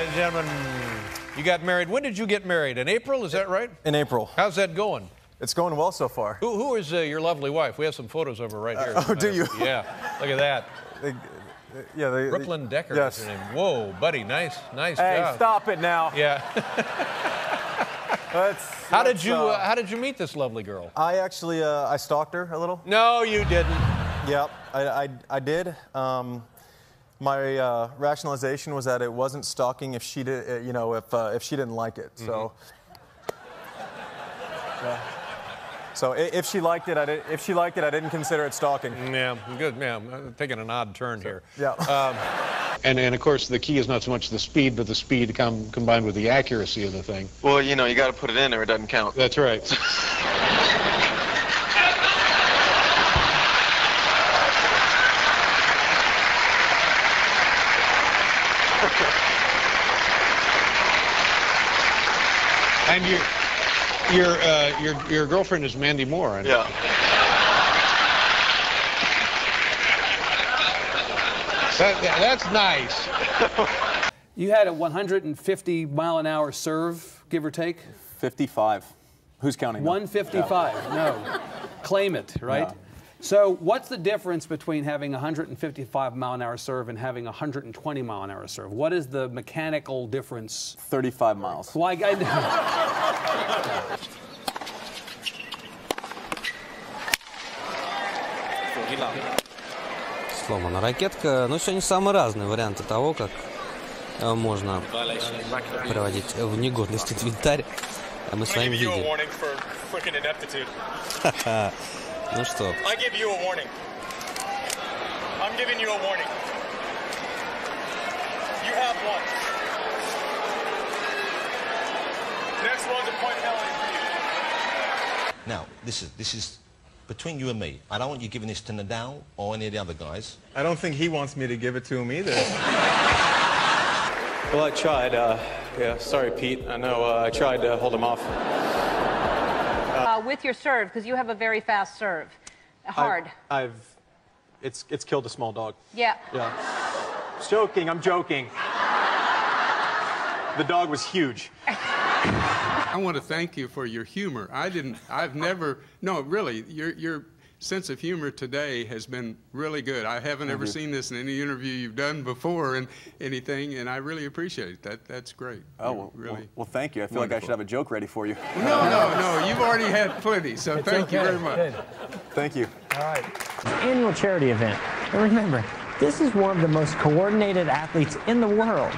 Ladies and gentlemen, you got married. When did you get married? In April, is that right? In April. How's that going? It's going well so far. Who is your lovely wife? We have some photos of her right here. Oh, do you? Yeah, look at that. Brooklyn Decker is her name. Whoa, buddy, nice job. Hey, stop it now. Yeah. How did you meet this lovely girl? I actually, I stalked her a little. No, you didn't. Yep, I did. My rationalization was that it wasn't stalking if she did, you know, if she didn't like it. Mm-hmm. So. So if she liked it, I didn't consider it stalking. Yeah, good. Yeah, I'm taking an odd turn here. Yeah. And of course the key is not so much the speed, but the speed combined with the accuracy of the thing. Well, you know, you got to put it in, or it doesn't count. That's right. And you. Your girlfriend is Mandy Moore, I know. Yeah. That's nice. You had a 150-mile-an-hour serve, give or take? 55. Who's counting? 155. Yeah. No. Claim it, right? Yeah. So what's the difference between having a 155-mile-an-hour serve and having a 120-mile-an-hour serve? What is the mechanical difference? 35 miles. Like I know. Сломана ракетка. Но сегодня самые разные варианты того, как можно приводить в негодность инвентарь. А мы с вами видим. Ну что? Next one's a point penalty for you. Now, this is between you and me. I don't want you giving this to Nadal or any of the other guys. I don't think he wants me to give it to him either. Well, I tried. Yeah, sorry, Pete. I know I tried to hold him off. With your serve, because you have a very fast serve, hard. It's killed a small dog. Yeah. Yeah. I'm joking. I'm joking. The dog was huge. I want to thank you for your humor. Really, your sense of humor today has been really good. I haven't ever seen this in any interview you've done before and anything, and I really appreciate it. That's great. Oh, well, really. Well, thank you. I feel wonderful. Like I should have a joke ready for you. No. You've already had plenty, so it's thank you very much. Good. Thank you. All right. Annual charity event. And remember, this is one of the most coordinated athletes in the world.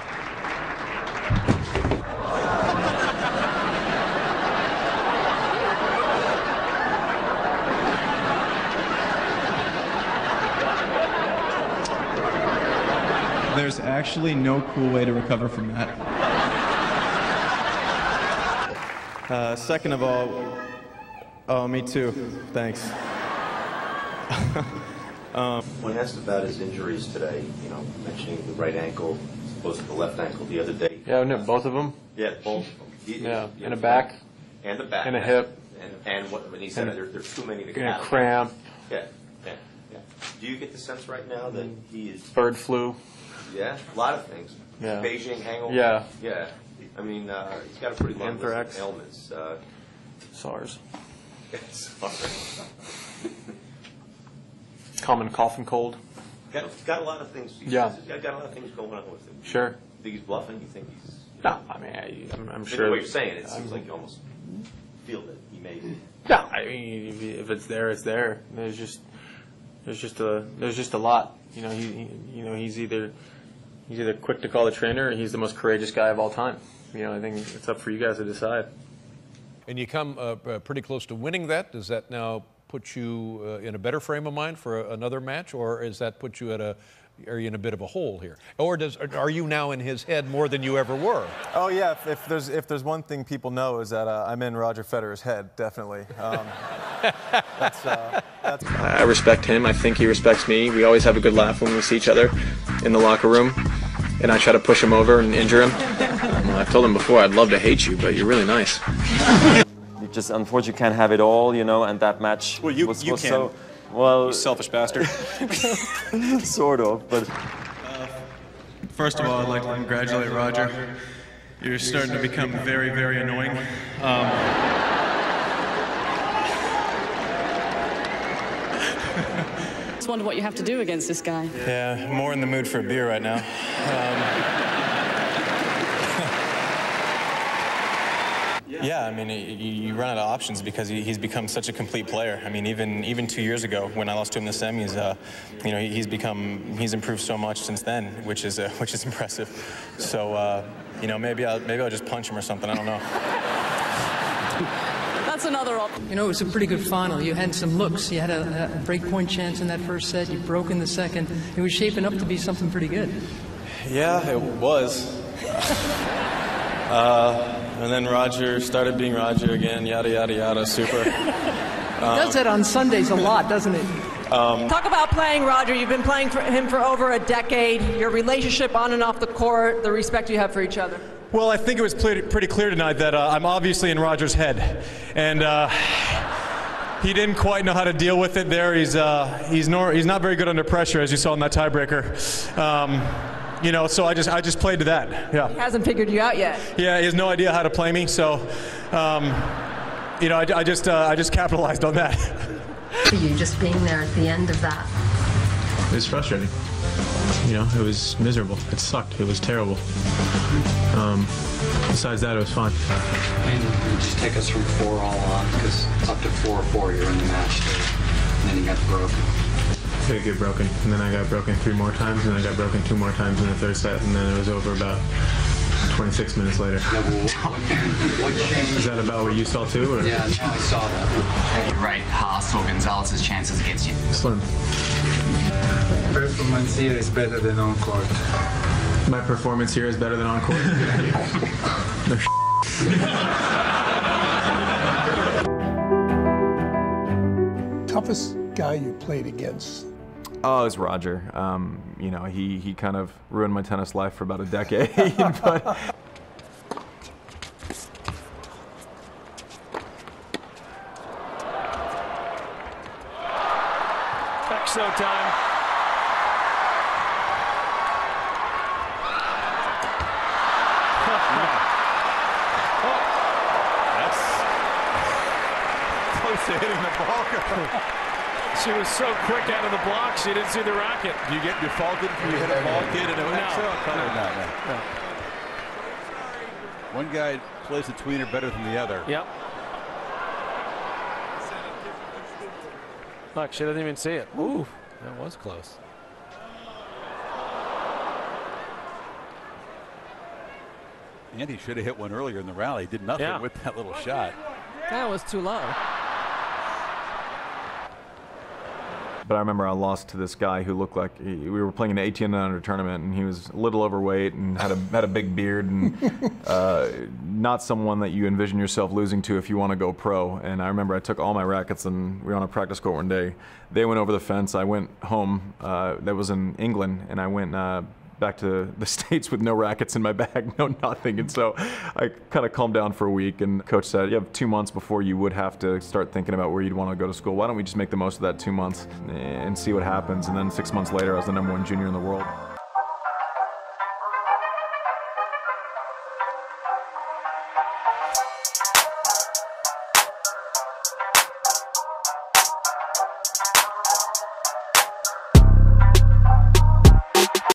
There's actually no cool way to recover from that. Second of all, oh, me too. Thanks. When asked about his injuries today, you know, mentioning the right ankle as opposed to the left ankle the other day. Yeah, no, both of them? Yeah, both. Yeah, and a back. And the back. And a hip. And what he said, there's too many to count. And a cramp. Yeah, yeah, yeah. Do you get the sense right now that he is... Bird flu. Yeah, a lot of things. Yeah. Beijing hangover. Yeah. Yeah. I mean, he's got a pretty long list of ailments. SARS. SARS. Common cough and cold. Got a lot of things. Yeah. Got a lot of things going on with him. Sure. You think he's bluffing? You think he's... You know, no, I mean, I'm sure... What you're saying, it seems like you almost feel that he may be... No, I mean, if it's there, it's there. There's just a lot. You know, he's either quick to call the trainer, or he's the most courageous guy of all time. You know, I think it's up for you guys to decide. And you come pretty close to winning that. Does that now put you in a better frame of mind for another match, or is that put you at a? Are you in a bit of a hole here, or are you now in his head more than you ever were? Oh yeah, if there's one thing people know is that I'm in Roger Federer's head, definitely. That's... I respect him. I think he respects me. We always have a good laugh when we see each other in the locker room, and I try to push him over and injure him. I've told him before, I'd love to hate you, but you're really nice. You just unfortunately can't have it all, you know. And that match was so well. You selfish bastard. Sort of, but First of all, I'd like to congratulate Roger. You're starting to become very, very annoying. I just wonder what you have to do against this guy. Yeah, more in the mood for a beer right now. Yeah, I mean, you run out of options because he's become such a complete player. I mean, even 2 years ago when I lost to him in the semis, you know, he's improved so much since then, which is impressive. So, you know, maybe I'll just punch him or something. I don't know. That's another option. You know, it was a pretty good final. You had some looks. You had a break point chance in that first set. You broke in the second. It was shaping up to be something pretty good. Yeah, it was. And then Roger started being Roger again, yada, yada, yada, super. He does that on Sundays a lot, doesn't he? Talk about playing Roger. You've been playing for him for over a decade. Your relationship on and off the court, the respect you have for each other. Well, I think it was pretty clear tonight that I'm obviously in Roger's head. And he didn't quite know how to deal with it there. He's not very good under pressure, as you saw in that tiebreaker. You know, so I just played to that. Yeah. He hasn't figured you out yet. Yeah, he has no idea how to play me. So, you know, I just capitalized on that. For you, just being there at the end of that. It was frustrating. You know, it was miserable. It sucked. It was terrible. Besides that, it was fun. And just take us from 4-all on, because up to 4-4 you're in the match, and then you got broken. I get broken, and then I got broken 3 more times, and I got broken 2 more times in the third set, and then it was over about 26 minutes later. Is that about what you saw too? Or? Yeah, I saw that. You're right, Haas or Gonzalez's chances against you. Slim. Performance here is better than on court. My performance here is better than on court? No Toughest guy you played against? Oh, it's Roger. You know, he kind of ruined my tennis life for about a decade. But... Exo time. Oh, that's close to hitting the ball. She was so quick out of the block, she didn't see the racket. Do you get defaulted if you hit a ball kid and it went out? No. One guy plays the tweener better than the other. Yep. Look, she doesn't even see it. Ooh, that was close. Andy should have hit one earlier in the rally. Did nothing with that little shot. That was too low. But I remember I lost to this guy who looked like we were playing an 18-under tournament, and he was a little overweight and had a big beard, and not someone that you envision yourself losing to if you want to go pro. And I remember I took all my rackets, and we were on a practice court one day. They went over the fence. I went home. That was in England, and I went back to the States with no rackets in my bag, no nothing. And so I kind of calmed down for a week, and coach said, you have 2 months before you would have to start thinking about where you'd want to go to school. Why don't we just make the most of that 2 months and see what happens? And then 6 months later, I was the #1 junior in the world.